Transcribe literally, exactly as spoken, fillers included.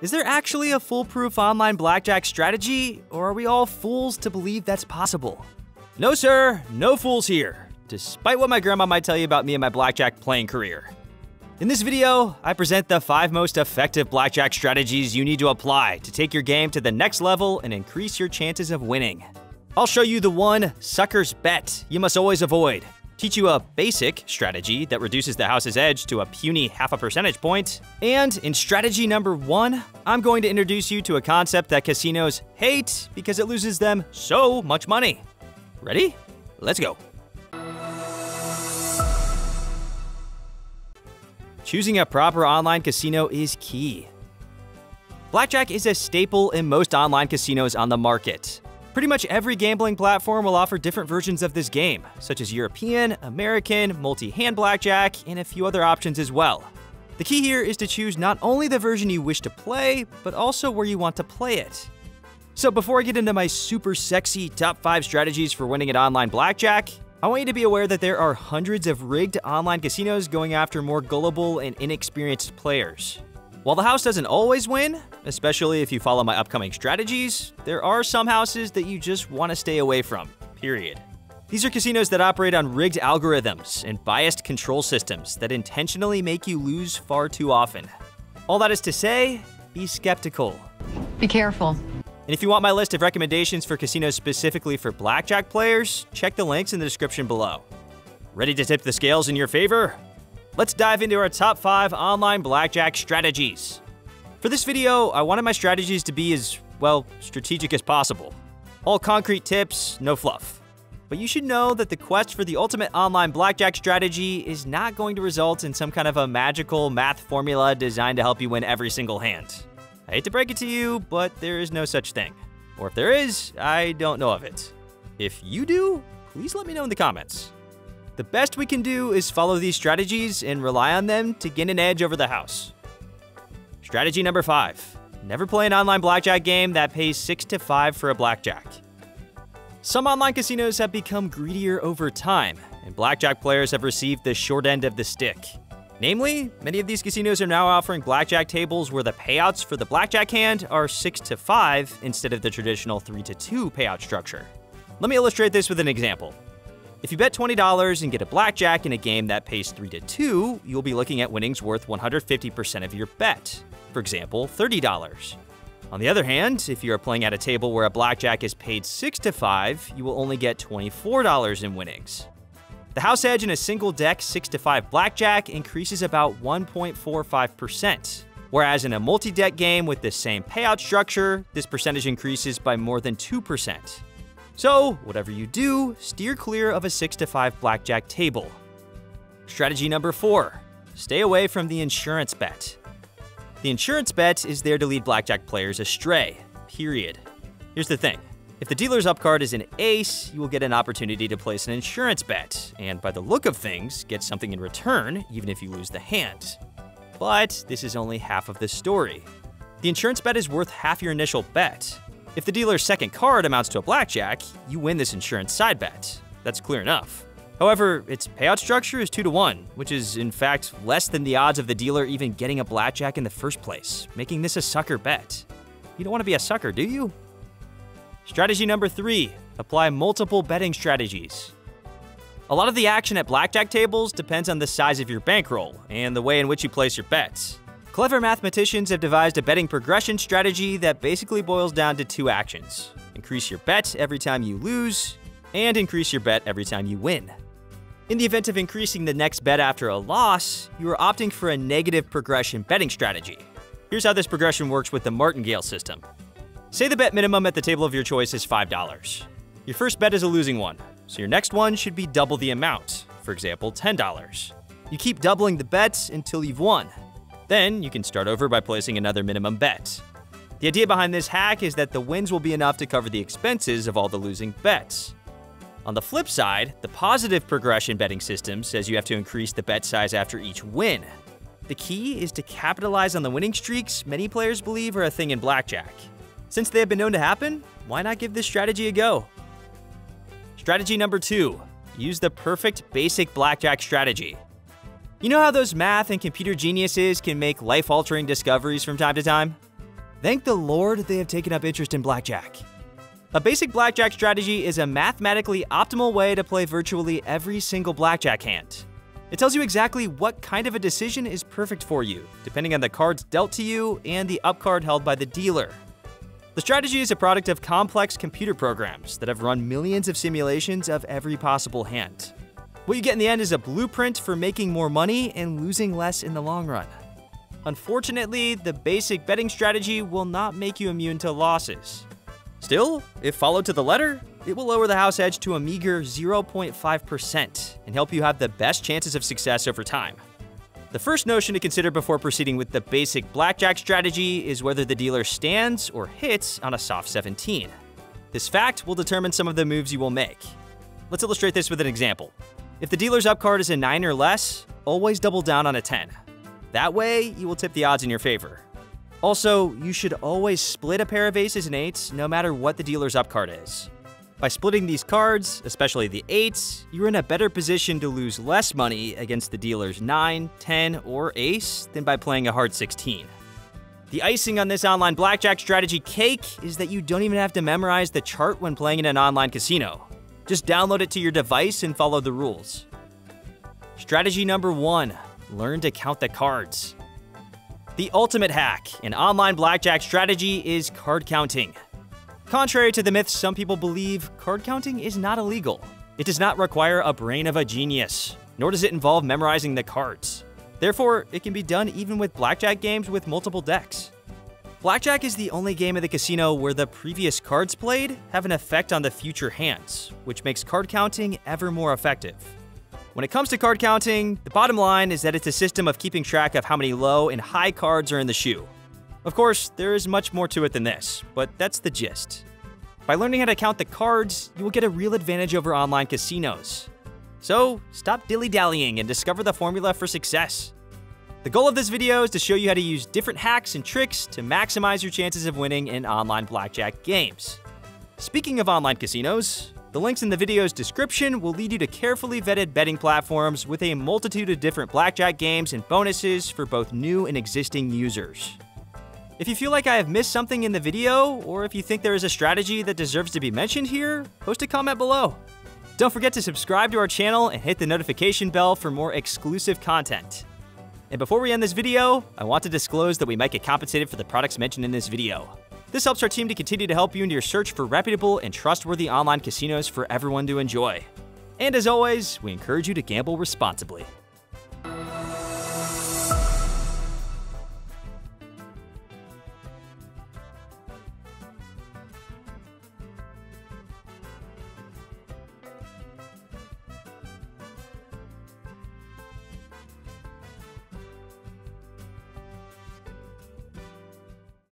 Is there actually a foolproof online blackjack strategy, or are we all fools to believe that's possible? No sir, no fools here, despite what my grandma might tell you about me and my blackjack playing career. In this video, I present the five most effective blackjack strategies you need to apply to take your game to the next level and increase your chances of winning. I'll show you the one sucker's bet you must always avoid, teach you a basic strategy that reduces the house's edge to a puny half a percentage point, and in strategy number one, I'm going to introduce you to a concept that casinos hate because it loses them so much money. Ready? Let's go. Choosing a proper online casino is key. Blackjack is a staple in most online casinos on the market. Pretty much every gambling platform will offer different versions of this game, such as European, American, multi-hand blackjack, and a few other options as well. The key here is to choose not only the version you wish to play, but also where you want to play it. So before I get into my super sexy top five strategies for winning at online blackjack, I want you to be aware that there are hundreds of rigged online casinos going after more gullible and inexperienced players. While the house doesn't always win, especially if you follow my upcoming strategies, there are some houses that you just want to stay away from, period. These are casinos that operate on rigged algorithms and biased control systems that intentionally make you lose far too often. All that is to say, be skeptical. Be careful. And if you want my list of recommendations for casinos specifically for blackjack players, check the links in the description below. Ready to tip the scales in your favor? Let's dive into our top five online blackjack strategies. For this video, I wanted my strategies to be as, well, strategic as possible. All concrete tips, no fluff. But you should know that the quest for the ultimate online blackjack strategy is not going to result in some kind of a magical math formula designed to help you win every single hand. I hate to break it to you, but there is no such thing. Or if there is, I don't know of it. If you do, please let me know in the comments. The best we can do is follow these strategies and rely on them to gain an edge over the house. Strategy number five, never play an online blackjack game that pays six to five for a blackjack. Some online casinos have become greedier over time, and blackjack players have received the short end of the stick. Namely, many of these casinos are now offering blackjack tables where the payouts for the blackjack hand are six to five instead of the traditional three to two payout structure. Let me illustrate this with an example. If you bet twenty dollars and get a blackjack in a game that pays three to two, you'll be looking at winnings worth one hundred fifty percent of your bet, for example, thirty dollars. On the other hand, if you are playing at a table where a blackjack is paid six to five, you will only get twenty-four dollars in winnings. The house edge in a single deck six to five blackjack increases about one point four five percent, whereas in a multi-deck game with the same payout structure, this percentage increases by more than two percent. So, whatever you do, steer clear of a six to five blackjack table. Strategy number four, stay away from the insurance bet. The insurance bet is there to lead blackjack players astray, period. Here's the thing, if the dealer's up card is an ace, you will get an opportunity to place an insurance bet, and by the look of things, get something in return, even if you lose the hand. But this is only half of the story. The insurance bet is worth half your initial bet. If the dealer's second card amounts to a blackjack, you win this insurance side bet. That's clear enough. However, its payout structure is two to one, which is in fact less than the odds of the dealer even getting a blackjack in the first place, making this a sucker bet. You don't want to be a sucker, do you? Strategy number three, apply multiple betting strategies. A lot of the action at blackjack tables depends on the size of your bankroll and the way in which you place your bets. Clever mathematicians have devised a betting progression strategy that basically boils down to two actions. Increase your bet every time you lose, and increase your bet every time you win. In the event of increasing the next bet after a loss, you are opting for a negative progression betting strategy. Here's how this progression works with the martingale system. Say the bet minimum at the table of your choice is five dollars. Your first bet is a losing one, so your next one should be double the amount, for example, ten dollars. You keep doubling the bets until you've won. Then you can start over by placing another minimum bet. The idea behind this hack is that the wins will be enough to cover the expenses of all the losing bets. On the flip side, the positive progression betting system says you have to increase the bet size after each win. The key is to capitalize on the winning streaks many players believe are a thing in blackjack. Since they have been known to happen, why not give this strategy a go? Strategy number two, use the perfect basic blackjack strategy. You know how those math and computer geniuses can make life-altering discoveries from time to time? Thank the Lord they have taken up interest in blackjack. A basic blackjack strategy is a mathematically optimal way to play virtually every single blackjack hand. It tells you exactly what kind of a decision is perfect for you, depending on the cards dealt to you and the up card held by the dealer. The strategy is a product of complex computer programs that have run millions of simulations of every possible hand. What you get in the end is a blueprint for making more money and losing less in the long run. Unfortunately, the basic betting strategy will not make you immune to losses. Still, if followed to the letter, it will lower the house edge to a meager zero point five percent and help you have the best chances of success over time. The first notion to consider before proceeding with the basic blackjack strategy is whether the dealer stands or hits on a soft seventeen. This fact will determine some of the moves you will make. Let's illustrate this with an example. If the dealer's up card is a nine or less, always double down on a ten. That way, you will tip the odds in your favor. Also, you should always split a pair of aces and eights no matter what the dealer's up card is. By splitting these cards, especially the eights, you're in a better position to lose less money against the dealer's nine, ten, or ace than by playing a hard sixteen. The icing on this online blackjack strategy cake is that you don't even have to memorize the chart when playing in an online casino. Just download it to your device and follow the rules. Strategy number one, learn to count the cards. The ultimate hack in online blackjack strategy is card counting. Contrary to the myths some people believe, card counting is not illegal. It does not require a brain of a genius, nor does it involve memorizing the cards. Therefore, it can be done even with blackjack games with multiple decks. Blackjack is the only game at the casino where the previous cards played have an effect on the future hands, which makes card counting ever more effective. When it comes to card counting, the bottom line is that it's a system of keeping track of how many low and high cards are in the shoe. Of course, there is much more to it than this, but that's the gist. By learning how to count the cards, you will get a real advantage over online casinos. So stop dilly-dallying and discover the formula for success. The goal of this video is to show you how to use different hacks and tricks to maximize your chances of winning in online blackjack games. Speaking of online casinos, the links in the video's description will lead you to carefully vetted betting platforms with a multitude of different blackjack games and bonuses for both new and existing users. If you feel like I have missed something in the video, or if you think there is a strategy that deserves to be mentioned here, post a comment below. Don't forget to subscribe to our channel and hit the notification bell for more exclusive content. And before we end this video, I want to disclose that we might get compensated for the products mentioned in this video. This helps our team to continue to help you in your search for reputable and trustworthy online casinos for everyone to enjoy. And as always, we encourage you to gamble responsibly.